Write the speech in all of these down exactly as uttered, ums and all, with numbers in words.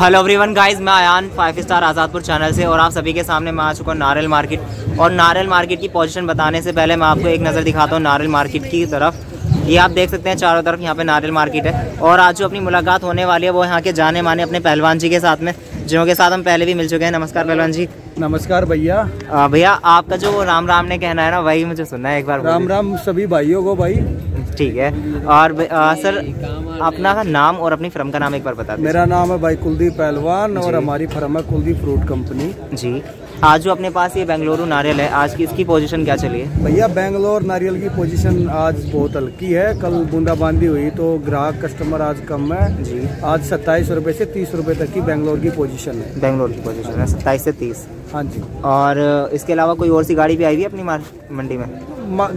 Hello everyone guys, मैं Ayan five star Azadpur channel से और आप सभी के सामने मैं आ चुका हूँ नारियल मार्केट। और नारियल मार्केट की पोजीशन बताने से पहले मैं आपको एक नज़र दिखाता हूँ नारियल मार्केट की तरफ। ये आप देख सकते हैं चारों तरफ यहाँ पे नारियल मार्केट है। और आज जो अपनी मुलाकात होने वाली है वो यहाँ के जाने माने अपने पहलवान जी के साथ में, जिनके साथ हम पहले भी मिल चुके हैं। नमस्कार पहलवान जी। नमस्कार भैया। भैया आपका जो राम राम ने कहना है ना, वही मुझे सुनना है एक बार। राम राम सभी भाइयों को भाई। ठीक है। और आ, सर अपना नाम और अपनी फर्म का नाम एक बार बता दीजिए। मेरा नाम है भाई कुलदीप पहलवान और हमारी फर्म है कुलदीप फ्रूट कंपनी जी। आज जो अपने पास ये बेंगलुरु नारियल है, आज की इसकी पोजीशन क्या चली है भैया? बेंगलोर नारियल की पोजीशन आज बहुत हल्की है। कल बूंदाबांदी हुई तो ग्राहक कस्टमर आज कम है जी। आज सत्ताईस रुपए से तीस रुपए तक की बेंगलोर की पोजीशन है। बेंगलोर की पोजीशन है सत्ताईस से तीस। हाँ जी। और इसके अलावा कोई और सी गाड़ी भी आई हुई है अपनी मंडी में?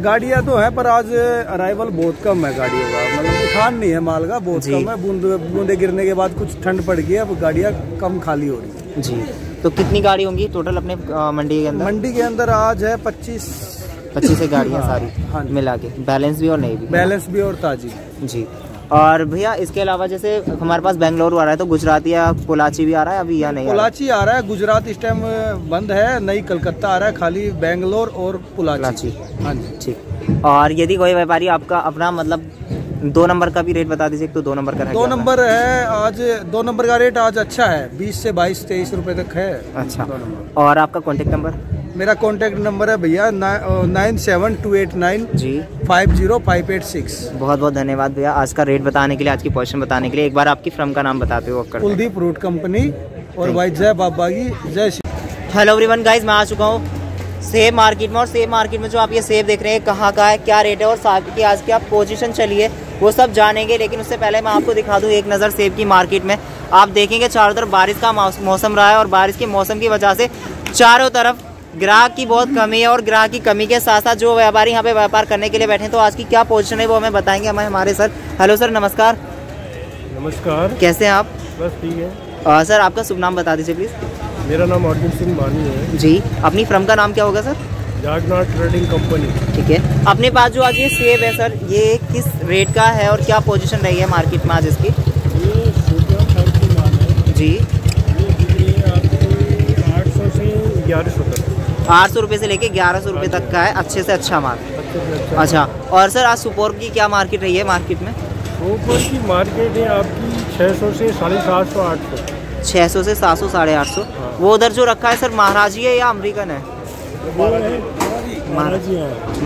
गाड़ियाँ तो है पर आज अराइवल बहुत कम है गाड़ियों का, मतलब उठान नहीं है माल का, बहुत कम है। बूंद बूंदे गिरने के बाद कुछ ठंड पड़ गई है, अब गाड़ियाँ कम खाली हो रही है जी। तो कितनी गाड़ी होंगी टोटल अपने आ, मंडी के अंदर? मंडी के अंदर आज है पच्चीस पच्चीस गाड़ियाँ सारी। हाँ, मिला के बैलेंस भी और नहीं भी, बैलेंस भी और ताजी जी। और भैया इसके अलावा जैसे हमारे पास बेंगलुरु आ रहा है तो गुजराती या कोलाची भी आ रहा है अभी या नहीं? कोलाची आ रहा है। गुजरात इस टाइम बंद है, नई कलकत्ता आ रहा है, खाली बेंगलोर और कोलाची। हाँ जी ठीक। और यदि कोई व्यापारी आपका अपना मतलब दो नंबर का भी रेट बता दीजिए। तो दो नंबर का दो नंबर है आज, दो नंबर का रेट आज अच्छा है, बीस से बाईस तेईस रुपए तक है। अच्छा। और आपका कॉन्टेक्ट नंबर? मेरा कॉन्टेक्ट नंबर है भैया nine seven two eight nine. जी। Five zero five eight six. बहुत बहुत धन्यवाद भैया आज का रेट बताने के लिए, आज की पोजीशन बताने के लिए। एक बार आपकी फर्म का नाम बताते हो? Kuldeep fruit company. और भाई जय बाबा की जय। हेलो एवरीवन गाइस, मैं आ चुका हूँ सेब मार्केट में। और सेब मार्केट में जो आप ये सेब देख रहे हैं कहाँ का है, क्या रेट है और साहब की आज क्या पोजीशन चली है, वो सब जानेंगे। लेकिन उससे पहले मैं आपको दिखा दूँ एक नज़र सेब की मार्केट में। आप देखेंगे चारों तरफ बारिश का मौसम रहा है और बारिश के मौसम की वजह से चारों तरफ ग्राहक की बहुत कमी है। और ग्राहक की कमी के साथ साथ जो व्यापारी यहाँ पे व्यापार करने के लिए बैठे हैं, तो आज की क्या पोजीशन है वो हमें बताएंगे हमें हमारे सर। हेलो सर नमस्कार। नमस्कार, कैसे हैं आप? बस ठीक है। आ, सर आपका शुभ नाम बता दीजिए प्लीज़। मेरा नाम अर्जुन सिंह बानी है जी। अपनी फर्म का नाम क्या होगा सर? Jagnath trading company. ठीक है। अपने पास जो आज ये सेब है सर, ये किस रेट का है और क्या पोजिशन रही है मार्केट में आज इसकी? जी आठ सौ से ग्यारह सौ तक, आठ सौ रुपये से लेके ग्यारह सौ रुपये तक का है, अच्छे से अच्छा माल। अच्छा। और सर आज सुपौल की क्या मार्केट रही है? मार्केट में सुपौल की मार्केट है आपकी छः सौ से साढ़े सात सौ आठ सौ, छः सौ से सात सौ साढ़े आठ सौ। वो उधर जो रखा है सर महाराजी है या अमेरिकन है?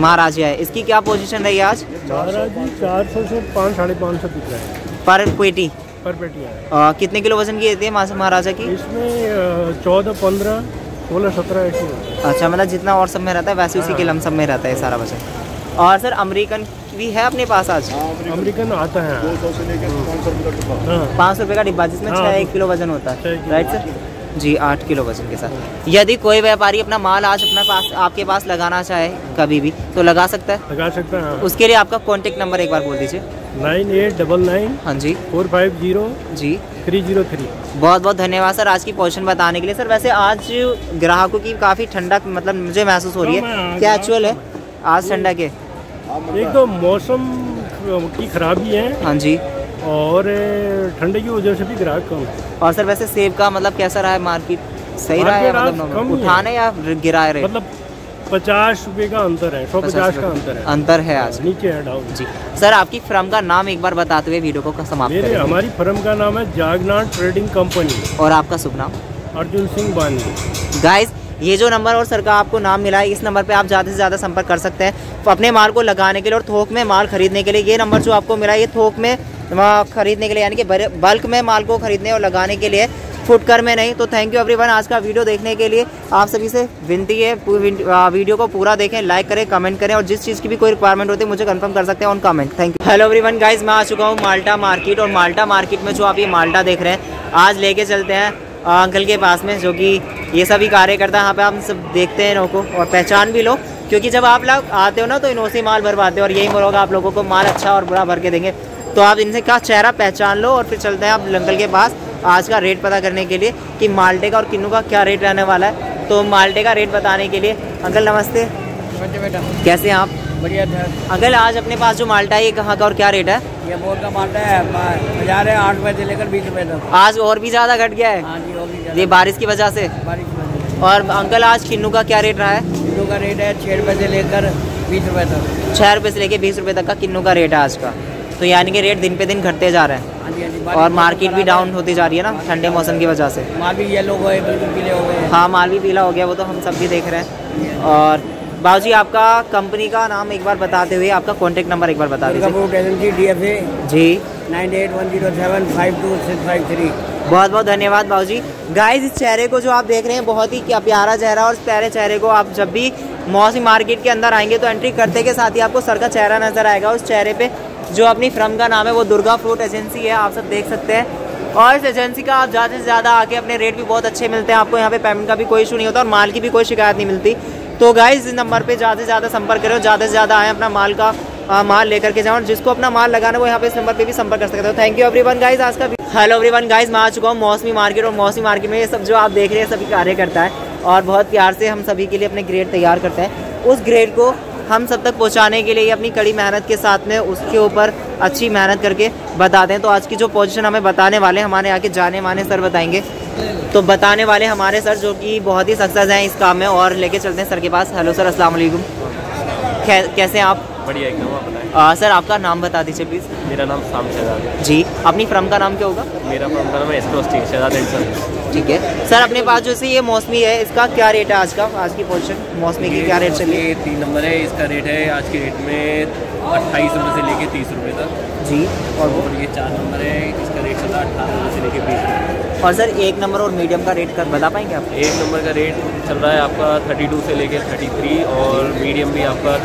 महाराजी है। इसकी क्या पोजीशन रही है आज? महाराजी चार सौ से पाँच साढ़े पाँच सौ बिक रहा है पर पेटी। पर पेटी है। कितने किलो वजन की देती है महाराजा की? इसमें चौदह पंद्रह सोलह सत्रह ऐसी। अच्छा, मतलब जितना और सब में रहता है वैसे उसी के लमसम में रहता है सारा बजट। और सर अमेरिकन भी है अपने पास आज? अमेरिकन आता है दो सौ से लेकर पाँच सौ रुपये का डिब्बा, पाँच सौ रुपये का डिब्बा, जिसमें छः एक किलो वजन होता है। राइट सर जी, आठ किलो वजन के साथ। यदि कोई व्यापारी अपना माल आज अपना पास आपके पास लगाना चाहे कभी भी तो लगा सकता है? लगा सकता है। उसके लिए आपका कॉन्टेक्ट नंबर एक बार बोल दीजिए। Nine eight double nine. हाँ जी। Four five zero. जी। Three zero three. बहुत बहुत धन्यवाद सर आज की पोजीशन बताने के लिए। सर वैसे आज ग्राहकों की काफ़ी ठंडक मतलब मुझे महसूस हो रही है, क्या एक्चुअल है आज ठंडक है? एक तो मौसम की खराबी है। हाँ जी। और ठंडे की वजह से भी ग्राहक कम है। और सर वैसे सेब का मतलब कैसा रहा है मार्केट? सही रहा है, मतलब उठाने या गिरा रहे? मतलब पचास रुपये का अंतर है, सौ पचास का अंतर है, अंतर है आज नीचे है डाउन जी। सर आपकी फर्म का नाम एक बार बताते हुए वीडियो को समाप्त करें। हमारी फर्म का नाम है जागनाथ ट्रेडिंग कंपनी। और आपका शुभ नाम? अर्जुन सिंह बानी। गाइस ये जो नंबर और सर का आपको नाम मिला है, इस नंबर पे आप ज़्यादा से ज़्यादा संपर्क कर सकते हैं अपने माल को लगाने के लिए और थोक में माल खरीदने के लिए। ये नंबर जो आपको मिला है ये थोक में खरीदने के लिए, यानी कि बल्क में माल को खरीदने और लगाने के लिए, फुटकर में नहीं। तो थैंक यू एवरीवन आज का वीडियो देखने के लिए। आप सभी से विनती है वीडियो को पूरा देखें, लाइक करें, कमेंट करें और जिस चीज़ की भी कोई रिक्वायरमेंट होती है मुझे कंफर्म कर सकते हैं on comment. Thank you. Hello everyone guys, मैं आ चुका हूँ माल्टा मार्केट। और माल्टा मार्केट में जो आप ये माल्टा देख रहे हैं आज लेके चलते हैं अंकल के पास में, जो कि ये सभी कार्य करता है। यहाँ पे आप सब देखते हैं इनको और पहचान भी लो, क्योंकि जब आप लोग आते हो ना तो इनों से माल भरवाते हो और यही लोग आप लोगों को माल अच्छा और बुरा भर के देंगे। तो आप इनसे का चेहरा पहचान लो और फिर चलते हैं आप अंकल के पास आज का रेट पता करने के लिए कि माल्टे का और किन्नू का क्या रेट रहने वाला है। तो माल्टे का रेट बताने के लिए अंकल नमस्ते। नमस्ते बेटा, कैसे हैं आप? बढ़िया था। अगर आज अपने पास जो माल्टा है ये कहाँ का और क्या रेट है? ये बोर का माल्टा है, बाजार है आठ रुपए से लेकर बीस रुपए तक। आज और भी ज्यादा घट गया है। हाँ जी, और भी ये बारिश की वजह से। बारिश की वजह से। और अंकल आज किन्नू का क्या रेट रहा है? किन्नू का रेट है छः रुपये से लेकर बीस रुपये तक। छः रुपये से लेकर बीस रुपये तक का किन्नू का रेट है आज का। तो यानी कि रेट दिन पे दिन घटते जा रहे हैं। आजी, आजी, और मार्केट भी डाउन होती जा रही है ना ठंडे मौसम की वजह से। माल भी येलो हो गए, बिल्कुल पीले हो गए। हाँ, माल भी पीला हो गया, वो तो हम सब भी देख रहे हैं। और बाबूजी आपका कंपनी का नाम एक बार बताते हुए आपका कॉन्टैक्ट नंबर एक बार बता दीजिए। Durga fruit agency D F A G nine eight one zero seven five two six five three. बहुत बहुत धन्यवाद बाबूजी। गाइस, इस चेहरे को जो आप देख रहे हैं बहुत ही प्यारा चेहरा, और इस प्यारे चेहरे को आप जब भी मौसी मार्केट के अंदर आएंगे तो एंट्री करते के साथ ही आपको सर का चेहरा नजर आएगा। उस चेहरे पे जो अपनी फर्म का नाम है वो दुर्गा फ्रूट एजेंसी है, आप सब देख सकते हैं। और इस एजेंसी का आप ज़्यादा से ज़्यादा आके अपने रेट भी बहुत अच्छे मिलते हैं। आपको यहाँ पे पेमेंट का भी कोई इशू नहीं होता और माल की भी कोई शिकायत नहीं मिलती। तो गाइस, इस नंबर पे ज़्यादा से ज़्यादा संपर्क करें, ज़्यादा से ज़्यादा आएँ, अपना माल का आ, माल लेकर के जाओ। जिसको अपना माल लगाना वो यहाँ पे इस नंबर पे भी संपर्क कर सकते हो। Thank you everyone guys. आज का हेलो एवरीवन गाइस, मैं आ चुका हूँ मौसमी मार्केट, और मौसमी मार्केट में ये सब जो आप देख रहे हैं सभी कार्य करता है और बहुत प्यार से हम सभी के लिए अपने ग्रेड तैयार करते हैं। उस ग्रेड को हम सब तक पहुंचाने के लिए अपनी कड़ी मेहनत के साथ में उसके ऊपर अच्छी मेहनत करके बताते हैं। तो आज की जो पोजीशन हमें बताने वाले हमारे यहाँ के जाने माने सर बताएंगे, तो बताने वाले हमारे सर जो कि बहुत ही सक्सेस हैं इस काम में, और लेके चलते हैं सर के पास। हेलो सर, अस्सलाम वालेकुम। कैसे हैं आप? बढ़िया एकदम, आप बताएं। आ, सर आपका नाम बता दीजिए प्लीज़। मेरा नाम शाम शर्मा जी। अपनी फर्म का नाम क्या होगा? मेरा फर्म का नाम है। ठीक है सर, अपने पास जो से ये मौसमी है इसका क्या रेट है आज का? आज की पोजीशन मौसमी की क्या रेट चल रही है? तीन नंबर है, इसका रेट है आज के रेट में अट्ठाईस रुपये से लेके तीस रुपये तक जी। और वो ये चार नंबर है, इसका रेट चला अट्ठारह रुपये से लेके बीस रुपये। और सर एक नंबर और मीडियम का रेट बता पाएंगे आप? एक नंबर का रेट चल रहा है आपका बत्तीस से लेकर तैंतीस, और मीडियम भी आपका बत्तीस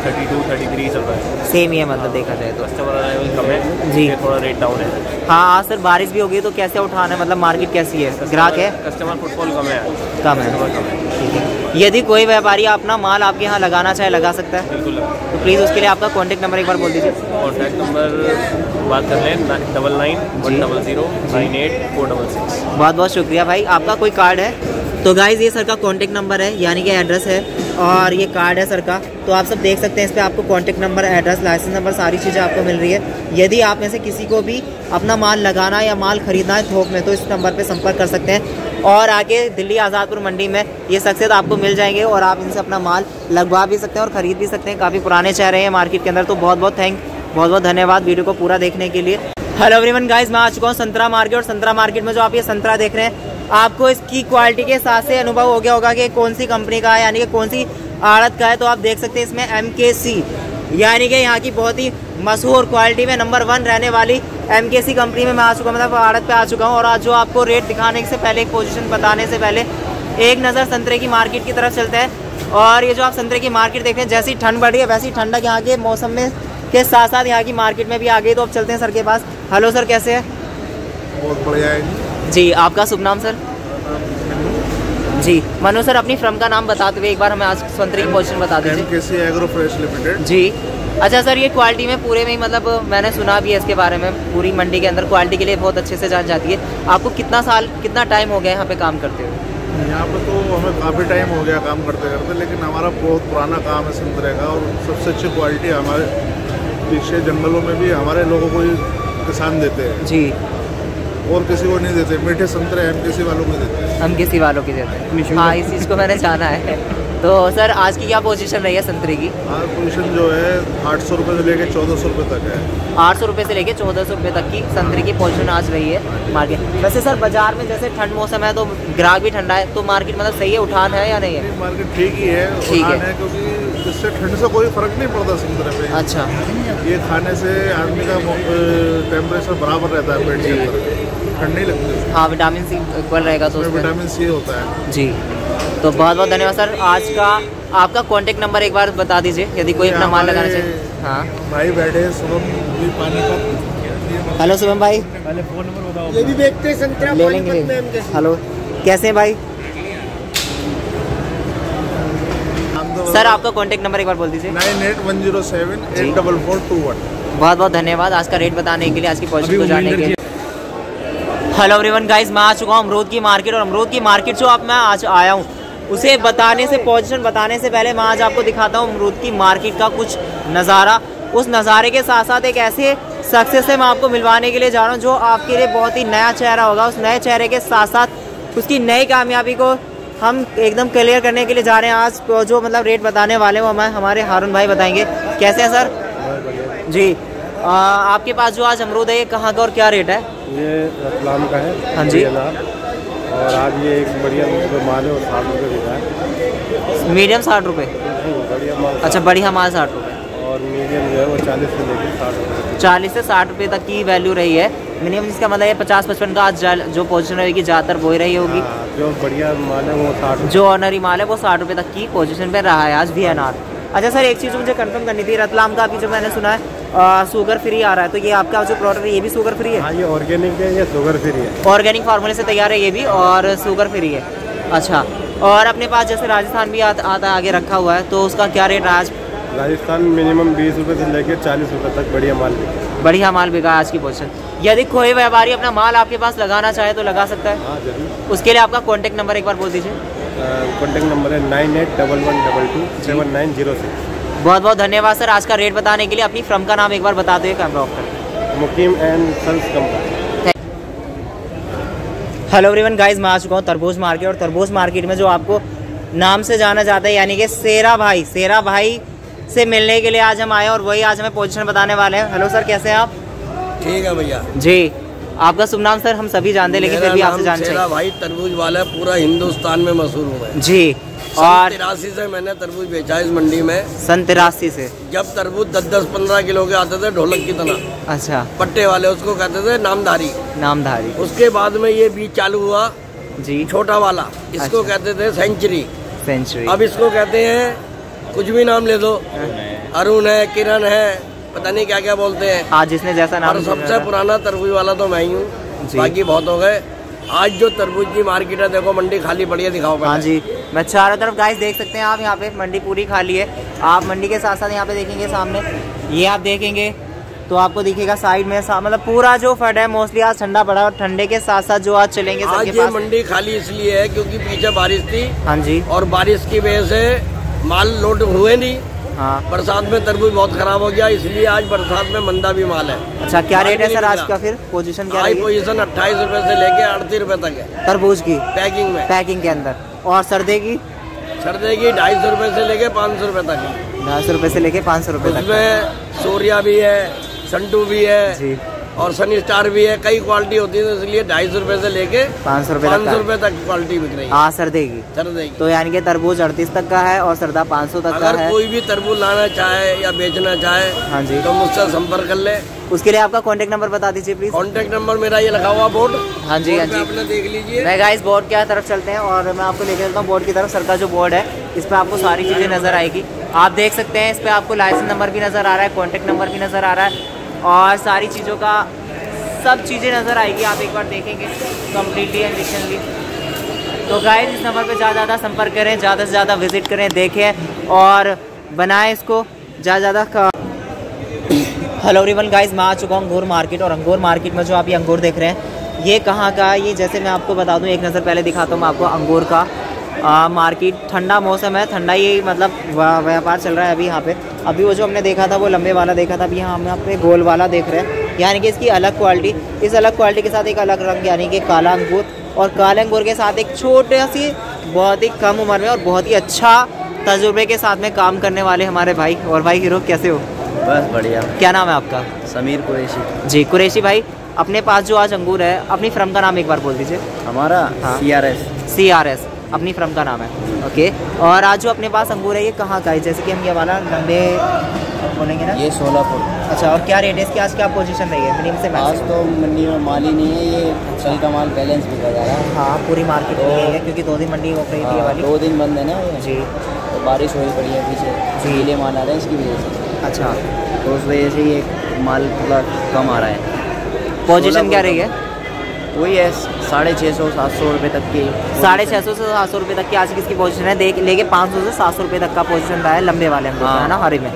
तैंतीस चल रहा है। सेम ही है मतलब देखा जाए तो। कस्टमर अराइवल कम है जी, थोड़ा रेट डाउन है। हाँ सर, बारिश भी होगी तो कैसे उठाना है, मतलब मार्केट कैसी है, ग्राहक है, कस्टमर फुटफॉल कम है। कम है, कम है। ठीक है, यदि कोई व्यापारी अपना माल आपके यहाँ लगाना चाहे लगा सकता है? बिल्कुल। तो प्लीज़ उसके लिए आपका कॉन्टैक्ट नंबर एक बार बोल दीजिए। कॉन्टैक्ट नंबर बात कर लें double nine one double zero nine eight four double six. बहुत बहुत शुक्रिया भाई, आपका कोई कार्ड है? तो गाइज़ ये सर का कॉन्टैक्ट नंबर है, यानी कि एड्रेस है, और ये कार्ड है सर का। तो आप सब देख सकते हैं, इस पर आपको contact number, address, licence number, सारी चीज़ें आपको मिल रही है। यदि आप में से किसी को भी अपना माल लगाना या माल खरीदना है थोक में तो इस नंबर पर संपर्क कर सकते हैं। और आगे दिल्ली आज़ादपुर मंडी में ये सक्सेस आपको मिल जाएंगे, और आप इनसे अपना माल लगवा भी सकते हैं और ख़रीद भी सकते हैं। काफ़ी पुराने चेहरे हैं मार्केट के अंदर। तो बहुत बहुत थैंक बहुत बहुत धन्यवाद वीडियो को पूरा देखने के लिए। हेलो एवरीवन गाइस, मैं आ चुका हूँ संतरा मार्केट, और संतरा मार्केट में जो आप ये संतरा देख रहे हैं आपको इसकी क्वालिटी के साथ से अनुभव हो गया होगा कि कौन सी कंपनी का है, यानी कि कौन सी आड़त का है। तो आप देख सकते हैं इसमें एम के सी, यानी कि यहाँ की बहुत ही मशहूर क्वालिटी में नंबर वन रहने वाली एम के सी कंपनी में मैं आ चुका हूँ, मतलब आड़त पर आ चुका हूँ। और आज जो आपको रेट दिखाने से पहले, एक पोजिशन बताने से पहले एक नज़र संतरे की मार्केट की तरफ चलते हैं। और ये जो आप संतरे की मार्केट देख रहे हैं, जैसी ठंड बढ़ी है वैसी ठंडक यहाँ के मौसम में के साथ साथ यहाँ की मार्केट में भी आ गई। तो अब चलते हैं सर के पास। हेलो सर, कैसे हैं? बहुत बढ़िया है जी। आपका शुभ नाम सर? जी मनोज। सर अपनी फर्म का नाम बताते हुए एक बार हमें आज संतरे की पोजीशन बता दीजिए। एनसी एग्रो फ्रेश लिमिटेड जी। अच्छा सर, ये क्वालिटी में पूरे में ही, मतलब मैंने सुना भी है इसके बारे में, पूरी मंडी के अंदर क्वालिटी के लिए बहुत अच्छे से जान जाती है। आपको कितना साल कितना टाइम हो गया यहाँ पर काम करते हुए? यहाँ पर तो हमें काफ़ी टाइम हो गया काम करते करते, लेकिन हमारा बहुत पुराना काम है संतरे का, और सबसे अच्छी क्वालिटी हमारे पीछे जंगलों में भी हमारे लोगों को किसान देते हैं जी, और किसी को नहीं देते। मीठे संतरे हम किसी वालों को देते हैं, हम किसी वालों के देते हैं। हाँ, इस चीज़ को मैंने जाना है। तो सर आज की क्या पोजीशन रही है संतरे की? आज पोजीशन जो है आठ सौ रुपये से लेकर चौदह सौ रुपये तक है। आठ सौ रुपये से लेकर चौदह सौ रुपये तक की संतरे की पोजीशन आज रही है मार्केट। वैसे सर बाजार में जैसे ठंड मौसम है तो ग्राहक भी ठंडा है, तो मार्केट मतलब सही है, उठान है या नहीं है? मार्केट ठीक ही है, ठीक है, क्योंकि इससे ठंड से कोई फर्क नहीं पड़ता संतरे पे। अच्छा, ये खाने से आदमी का टेम्परेचर बराबर रहता है, पेट के अंदर ठंड नहीं लगती। हाँ, विटामिन सी इक्वल रहेगा तो विटामिन सी होता है जी। तो बहुत बहुत धन्यवाद सर। आज का आपका कॉन्टैक्ट नंबर एक बार बता दीजिए यदि कोई अपना माल लगाना चाहिए। हाँ भाई बैठे सुबह। हेलो सुबह भाई, फोन नंबर बताओ, ये भी देखते संतरा ले लेंगे। हेलो, कैसे हैं भाई? सर आपका कॉन्टैक्ट नंबर एक बार बोल दीजिए। Nine eight one zero seven eight double four two one. बहुत बहुत धन्यवाद आज का रेट बताने के लिए, आज की पॉजिटिव को जानने के लिए। हेलो एवरीवन गाइस, मैं आ चुका हूँ अमरूद की मार्केट, और अमरूद की मार्केट जो आप मैं आज आया हूँ उसे बताने से पोजीशन बताने से पहले मैं आज आपको दिखाता हूँ अमरूद की मार्केट का कुछ नज़ारा। उस नज़ारे के साथ साथ एक ऐसे सक्सेस से मैं आपको मिलवाने के लिए जा रहा हूँ जो आपके लिए बहुत ही नया चेहरा होगा। उस नए चेहरे के साथ साथ उसकी नई कामयाबी को हम एकदम क्लियर करने के लिए जा रहे हैं। आज जो मतलब रेट बताने वाले वो हमें हमारे हारून भाई बताएंगे। कैसे हैं सर जी? आ, आपके पास जो आज अमरूद है ये कहाँ का और क्या रेट है? ये रतलाम का है। हाँ जी। और आज ये एक बढ़िया माल है और साठ रुपये बिका है। मीडियम साठ रुपये। अच्छा, बढ़िया माल साठ रुपये और मीडियम जो है वो चालीस से लेकर साठ रुपये चालीस से साठ रुपये तक की वैल्यू रही है मिनिमम। जिसका मतलब ये पचास पचपन का आज जो पोजीशन रहेगी ज़्यादातर वो ही रही होगी। जो बढ़िया माल है वो साठ, जो ऑनरी माल है वो साठ रुपये तक की पोजीशन पर रहा है आज भी अनार। अच्छा सर, एक चीज़ मुझे कंफर्म करनी थी, रतलाम का अभी जो मैंने सुना है आ, शुगर फ्री आ रहा है, तो ये आपका जो प्रोडक्ट है ये भी शुगर फ्री है? हाँ, ये ऑर्गेनिक है, ये शुगर फ्री है, ऑर्गेनिक फार्मूले से तैयार है ये भी और शुगर फ्री है। अच्छा, और अपने पास जैसे राजस्थान भी आता आता आगे रखा हुआ है, तो उसका क्या रेट आज? राजस्थान मिनिमम बीस रुपये से लेकर चालीस रुपये तक बढ़िया माल बिका बढ़िया माल बिका आज की पोजीशन। यदि कोई व्यापारी अपना माल आपके पास लगाना चाहे तो लगा सकता है? उसके लिए आपका कॉन्टैक्ट नंबर एक बार बोल दीजिए। कॉन्टैक्ट नंबर है nine eight double one double two seven nine zero six. बहुत बहुत धन्यवाद सर आज का रेट बताने के लिए। अपनी फर्म का नाम एक बार बता दो, कैमरा ऑफ कर। Mukeem and sons company. Hello everyone guys, मैं आ चुका हूँ तरबूज मार्केट, और तरबूज मार्केट में जो आपको नाम से जाना जाता है यानी कि सेरा भाई, सेरा भाई से मिलने के लिए आज हम आए और वही आज हमें पोजीशन बताने वाले हैं। हेलो सर, कैसे हैं आप? ठीक है भैया जी। आपका शुभ नाम सर हम सभी जानते हैं लेकिन फिर भी आपसे जानना चाहिए। सेरा भाई तरबूज वाला पूरा हिंदुस्तान में मशहूर हुआ है जी। और तिरासी से मैंने तरबूज बेचा है इस मंडी में, सन तिरासी से, जब तरबूज दस दस पंद्रह किलो के आते थे ढोलक की तरह। अच्छा। पट्टे वाले उसको कहते थे नामधारी। नामधारी। उसके बाद में ये बीज चालू हुआ जी, छोटा वाला, इसको अच्छा। कहते थे सेंचुरी। सेंचुरी। अब इसको कहते हैं कुछ भी नाम ले दो, अरुण है, किरण है, पता नहीं क्या क्या बोलते हैं आज जिसने जैसा नाम। और सबसे पुराना तरबूज वाला तो मैं ही हूँ, बाकी बहुत हो गए। आज जो तरबूज की मार्केट है, देखो मंडी खाली पड़ी है, दिखाओ। हाँ जी, मैं चारों तरफ गाइस देख सकते हैं आप, यहाँ पे मंडी पूरी खाली है। आप मंडी के साथ साथ यहाँ पे देखेंगे सामने, ये आप देखेंगे तो आपको दिखेगा साइड में, मतलब पूरा जो फट है मोस्टली आज ठंडा पड़ा है। और ठंडे के साथ साथ जो आज चलेंगे आज ये मंडी खाली इसलिए है क्योंकि पीछे बारिश थी। हाँ जी। और बारिश की वजह से माल लोड हुए नहीं। हाँ। बरसात में तरबूज बहुत खराब हो गया, इसलिए आज बरसात में मंदा भी माल है। अच्छा, क्या रेट है सर आज का? फिर पोजीशन क्या है? पोजीशन अट्ठाईस रुपए से लेके अड़तीस रुपए तक है तरबूज की पैकिंग में, पैकिंग के अंदर। और सर्दे की? सर्दे की ढाई सौ रुपये से लेके पाँच सौ रुपये तक है। ढाई सौ रुपये से लेके पाँच सौ रुपये तक। उसमें सूर्या भी है, संटू भी है जी, और सन स्टार भी है, कई क्वालिटी होती है, इसलिए ढाई सौ रुपये से लेके पाँच सौ रुपये पाँच सौ रुपये तक क्वालिटी बिक रही है। हाँ, सर्दे की सर्दे की तो यानी कि तरबूज अड़तीस तक का है और सरदा पाँच सौ तक का है। कोई भी तरबूज लाना चाहे या बेचना चाहे, हाँ जी, तो मुझसे संपर्क कर ले। उसके लिए आपका कॉन्टैक्ट नंबर बता दीजिए प्लीज। कॉन्टैक्ट नंबर मेरा ये लगा हुआ बोर्ड। हाँ जी, हाँ जी, आपने देख लीजिए। मैं गाइस बोर्ड की तरफ चलते हैं और मैं आपको लेकर चलता हूँ बोर्ड की तरफ। सर का जो बोर्ड है इस पर आपको सारी चीज़ें नज़र आएगी, आप देख सकते हैं। इस पर आपको लाइसेंस नंबर भी नज़र आ रहा है, कॉन्टैक्ट नंबर भी नज़र आ रहा है और सारी चीज़ों का सब चीज़ें नज़र आएगी। आप एक बार देखेंगे कम्प्लीटली एंड डिटेलली। तो गाइस इस नंबर पर ज़्यादा ज़्यादा संपर्क करें, ज़्यादा से ज़्यादा विजिट करें, देखें और बनाएँ इसको ज़्यादा ज़्यादा। हेलो एवरीवन गाइस, मैं आ चुका हूँ अंगूर मार्केट, और अंगूर मार्केट में जो आप ये अंगूर देख रहे हैं ये कहाँ का? ये जैसे मैं आपको बता दूँ, एक नज़र पहले दिखाता हूँ मैं आपको अंगूर का आ, मार्केट। ठंडा मौसम है, ठंडा ये मतलब व्यापार चल रहा है अभी यहाँ पे। अभी वो जो हमने देखा था वो लंबे वाला देखा था, अभी यहाँ हम यहाँ पे गोल वाला देख रहे हैं, यानी कि इसकी अलग क्वालिटी। इस अलग क्वालिटी के साथ एक अलग रंग यानी कि काला अंगूर, और काले अंगूर के साथ एक छोटे सी बहुत ही कम उम्र में और बहुत ही अच्छा तजुर्बे के साथ में काम करने वाले हमारे भाई। और भाई हीरो कैसे हो? बस बढ़िया। क्या नाम है आपका? समीर कुरेशी जी। कुरेशी भाई, अपने पास जो आज अंगूर है, अपनी फर्म का नाम एक बार बोल दीजिए हमारा। हाँ, C R S. C R S अपनी फर्म का नाम है। ओके, और आज जो अपने पास अंगूर है ये कहाँ का है? जैसे कि हम ये वाला लंबे बोलेंगे ना, ये सोलापुर। अच्छा, और क्या रेट है इसकी आज? क्या पोजीशन रही है मिनिमम से मैक्सिमम? आज तो मंडी में माल ही नहीं है, ये कल का माल बैलेंस बिका जा रहा है। हाँ, पूरी मार्केट नहीं है क्योंकि दो दिन मंडी हो गई थी वाली, दो दिन बंद है ना जी, तो बारिश हो पड़ी है पीछे, गीले माल आ रहे हैं इसकी वजह से। अच्छा, तो उस वजह से ये माल थोड़ा कम आ रहा है। पोजीशन क्या रही है? वही है साढ़े छः सौ सात सौ रुपये तक की। साढ़े छः सौ से सात सौ रुपये तक की आज किसकी पोजीशन है देख लेके। पाँच सौ से सात सौ रुपये तक का पोजीशन रहा है लंबे वाले अंगूर है ना, हरे में।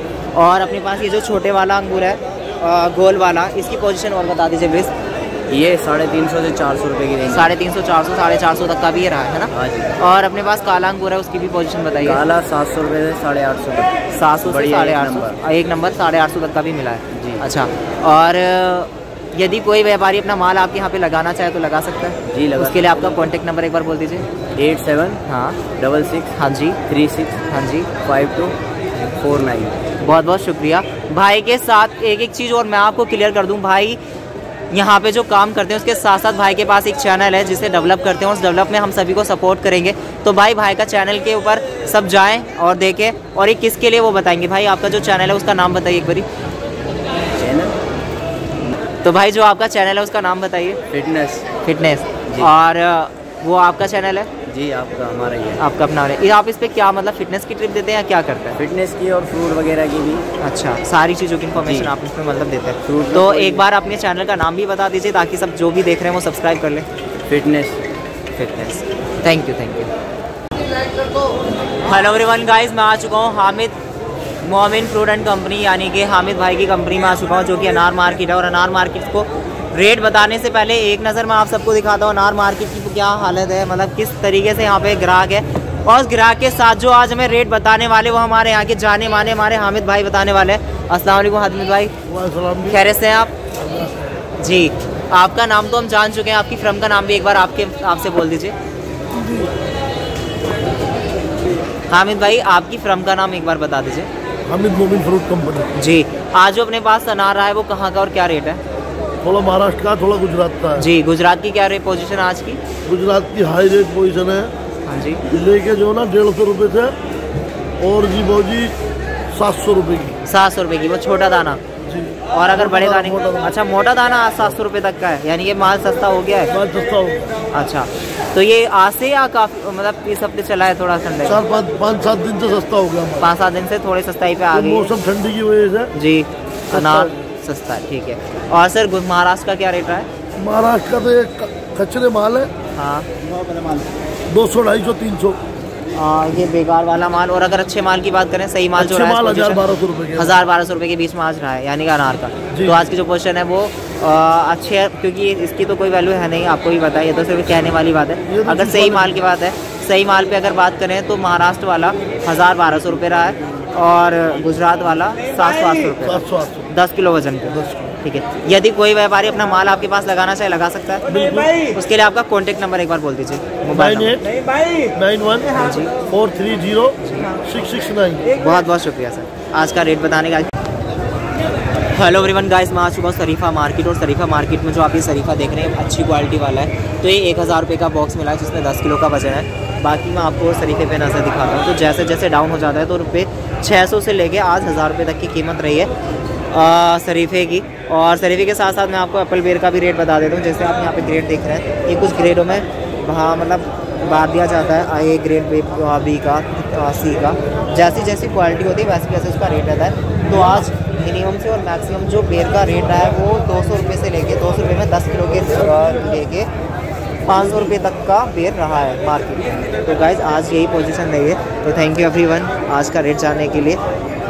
और अपने पास ये जो छोटे वाला अंगूर है, गोल वाला, इसकी पोजीशन और बता दीजिए प्लीज़। ये साढ़े तीन सौ से चार सौ रुपये की रेंज, साढ़े तीन सौ चार सौ साढ़े चार सौ तक का भी ये रहा है ना। और अपने पास काला अंगूर है, उसकी भी पोजीशन बताइए। काला सात सौ रुपये से साढ़े आठ सौ तक, सात सौ से साढ़े आठ सौ, एक नंबर साढ़े आठ सौ तक का भी मिला है जी। अच्छा, और यदि कोई व्यापारी अपना माल आपके यहाँ पे लगाना चाहे तो लगा सकता है जी, लगा। उसके लिए आपका कॉन्टैक्ट नंबर एक बार बोल दीजिए। एट सेवन हाँ डबल सिक्स हाँ जी थ्री सिक्स हाँ जी फाइव टू फोर नाइन। बहुत बहुत शुक्रिया भाई। के साथ एक एक चीज़ और मैं आपको क्लियर कर दूँ, भाई यहाँ पे जो काम करते हैं उसके साथ साथ भाई के पास एक चैनल है जिसे डेवलप करते हैं, उस डेवलप में हम सभी को सपोर्ट करेंगे। तो भाई भाई का चैनल के ऊपर सब जाएं और देखें। और ये किसके लिए वो बताएंगे। भाई आपका जो चैनल है उसका नाम बताइए एक बारी। चैनल तो भाई जो आपका चैनल है उसका नाम बताइए। फिटनेस फिटनेस और वो आपका चैनल है जी? आपका हमारा ही है। आपका अपना है। आप इस पे क्या मतलब फिटनेस की ट्रिप देते हैं या क्या करते हैं? फिटनेस की और फ्रूट वगैरह की भी। अच्छा, सारी चीज़ों की इन्फॉर्मेशन आप इसमें मतलब देते हैं। फ्रूट तो एक बार अपने चैनल का नाम भी बता दीजिए ताकि सब जो भी देख रहे हैं वो सब्सक्राइब कर लें। Fitness fitness thank you thank you. Hello everyone guys, मैं आ चुका हूँ Hamid Mobin fruit and company यानी कि हामिद भाई की कंपनी में आ चुका हूँ, जो कि अनार मार्केट है। और अनार मार्केट को रेट बताने से पहले एक नज़र मैं आप सबको दिखाता हूँ अनार मार्केट की क्या हालत है, मतलब किस तरीके से यहाँ पे ग्राहक है। और उस ग्राहक के साथ जो आज हमें रेट बताने वाले वो हमारे यहाँ के जाने माने हमारे हामिद भाई बताने वाले हैं। अस्सलाम वालेकुम हामिद भाई। खैरियत से हैं आप जी? आपका नाम तो हम जान चुके हैं, आपकी फर्म का नाम भी एक बार आपके आपसे बोल दीजिए। हामिद भाई आपकी फर्म का नाम एक बार बता दीजिए। Hamid Mobin fruit company ji. आज जो अपने पास अनार रहा है वो कहाँ का और क्या रेट है? थोड़ा महाराष्ट्र का, थोड़ा गुजरात का है जी। गुजरात की क्या रेट पोजीशन आज की? गुजरात की हाई रेट पोजीशन है हाँ जी। लेके जो ना डेढ़ सौ रुपये से और जी भाजी सात सौ रुपये की, सात सौ रुपये की वो छोटा दाना जी। और अगर बड़े दाने मोटा दाना। अच्छा, मोटा दाना आज सात सौ रुपये तक का है, यानी ये माल सस्ता हो गया है, माल सस्ता हो गया। अच्छा, तो ये आज से या काफी मतलब इस हफ्ते चला है थोड़ा ठंडा? चार पाँच सात दिन से सस्ता हो गया, पाँच सात दिन से थोड़ी सस्ताई पे आ गई, मौसम ठंडी की वजह से जी अनार सस्ता है। ठीक है। और सर महाराष्ट्र का क्या रेट रहा है? महाराष्ट्र का तो ये कचरे माल है हाँ, दो सौ ढाई सौ तीन सौ ये बेकार वाला माल। और अगर अच्छे माल की बात करें, सही माल जो है हजार बारह सौ रुपये, हजार बारह सौ रुपये के बीच में आज रहा है यानी कि अनार का। तो आज की जो पोजीशन है वो आ, अच्छे है, क्योंकि इसकी तो कोई वैल्यू है नहीं, आपको भी पता है, ये तो सिर्फ कहने वाली बात है। अगर सही माल की बात है, सही माल पर अगर बात करें तो महाराष्ट्र वाला हजार बारह सौ रुपये रहा है और गुजरात वाला सात सौ आठ सौ रुपये दस किलो वजन पे। ठीक है। यदि कोई व्यापारी अपना माल आपके पास लगाना चाहे लगा सकता है। उसके लिए आपका कॉन्टैक्ट नंबर एक बार बोल दीजिए। Mobile nine eight nine one four three zero six six nine. बहुत बहुत शुक्रिया सर आज का रेट बताने का। हेलो एवरीवन गाइस, मैं आ चुका हूँ शरीफा मार्केट। और शरीफा मार्केट में जो आप ये शरीफा देख रहे हैं अच्छी क्वालिटी वाला है। तो ये एक हज़ार रुपये का बॉक्स मिला है जिसमें दस किलो का वजन है। बाकी मैं आपको शरीफे पे नजर दिखाता हूँ। तो जैसे जैसे डाउन हो जाता है तो रुपये छः सौ से लेके आज हज़ार रुपये तक की कीमत रही है शरीफे की। और शरीफे के साथ साथ मैं आपको एप्पल बेर का भी रेट बता देता हूँ। जैसे आप यहाँ पर ग्रेड देख रहे हैं, ये कुछ ग्रेडों में वहाँ मतलब बांट दिया जाता है, आई ए ग्रेड बी का सी का, जैसी जैसी क्वालिटी होती है वैसे वैसे उसका रेट रहता है। तो आज मिनिमम से और मैक्सिमम जो बेर का रेट रहा है वो दो सौ रुपये से लेके दो सौ रुपये में दस किलो के लेके पाँच सौ रुपये तक का बेर रहा है मार्केट में। तो गाइज आज यही पोजीशन रही है। तो थैंक यू एवरीवन आज का रेट जानने के लिए।